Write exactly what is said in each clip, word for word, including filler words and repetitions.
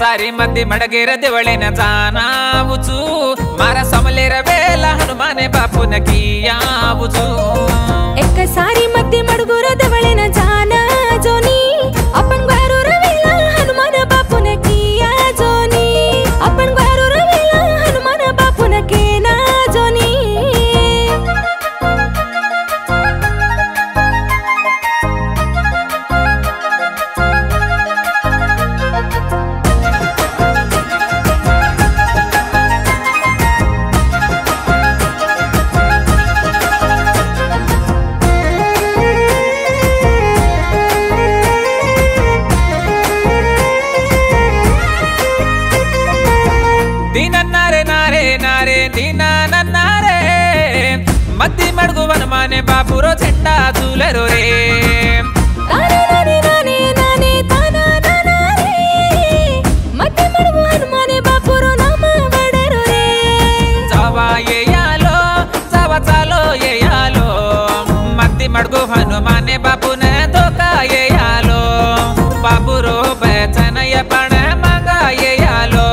सारी मंदी मड़गेर देवले न जाना बुझू मारा समलेर बेला हनुमाने बापू न किया बुझू। एक सारी मंदी मड़गेर देवले न जाना जोनी अपन ग्वारूर वेला हनुमान बापू न किया जोनी अपन ग्वारूर वेला हनुमान बापू न केना जोनी। मद्दी मड़गु हनुमाने बापू रो झंडा झूलेरो रे जावा ये यालो जावा चालो ये यालो मद्दी मड़गु हनुमाने बापू ने धोका ये यालो बापू रो पहचान ये पण मांगा ये यालो।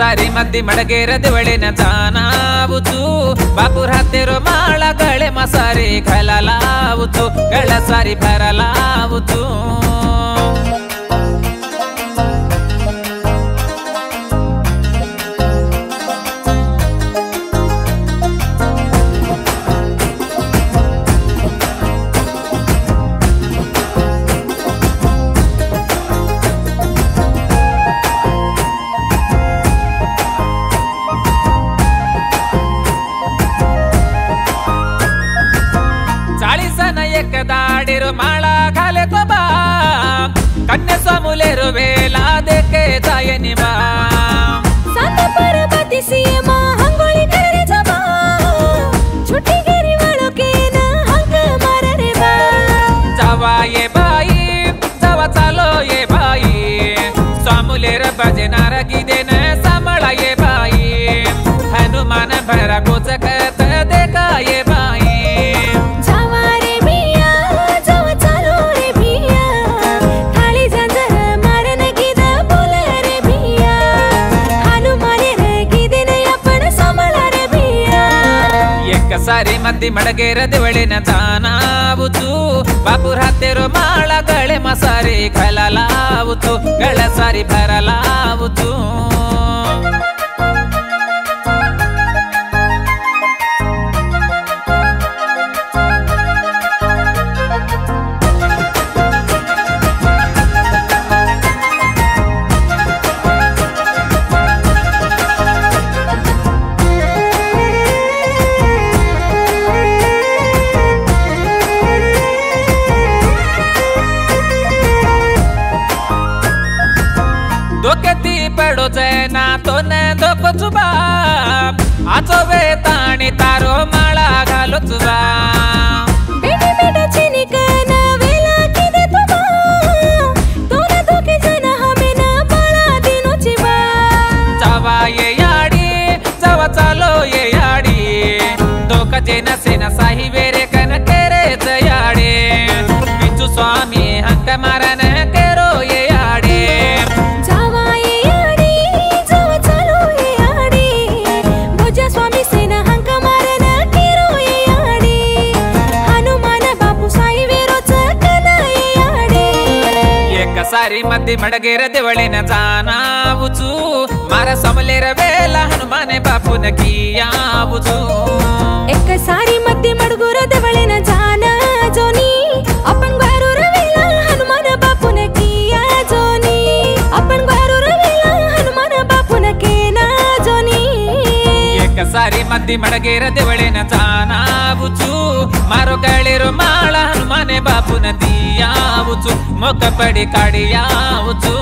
सारी मद्दी मड़गेर देवले न जाना बुझू बापू हातेरो माला गले मसारे खलाला बुझू गला सारी भरला बुझू। दाड़ेरो माला खाले तो बा कन्या समुलेरो वेला देखे जाये निभा साता परबती सीए माँ हंगोली करे जबा छुट्टी गरी वालों के ना हंग मारे रे बा जावा ये भाई जावा चालो ये भाई समुलेरो बजना रगी देने समला ये भाई हनुमान भरा कुछ कहते देखा ये भाई। सारी मद्दी मड़गेर देवले न जाना बुझू बापू हातेरो माला गले मसारे खलाला बुझू गला सारी भरला बुझू। पड़ो जैना तो ने दो कुचुबा आचो वे तानी तारो माला घालो चुबा बेटे बेटे चीनी कहना वेला की दे तुबा तो ने दो के जना हमें ना बड़ा दिनों चिबा जावा ये याडी जावा चालो ये याडी दो का जेना सेना साही वेरे कन केरे जयाडी बिचु स्वामी हंक मारा ने केरो ये याडी सारी मद्दी मड़गेर देवले न जाना बुझू मारा समलेर बेला हनुमाने बापू न किया बुझू। एक सारी मद्दी मड़गेर देवले न जाना जोनी अपन ग्वारूर वेला हनुमान बापू न किया जोनी अपन ग्वारूर वेला हनुमान बापू न केना जोनी। एक सारी मद्दी मड़गेर देवले न जाना बुझू मारो गळेरो माला हनुमाने बापू न दिया बुझू मोक पड़ी काड़िया बुझू।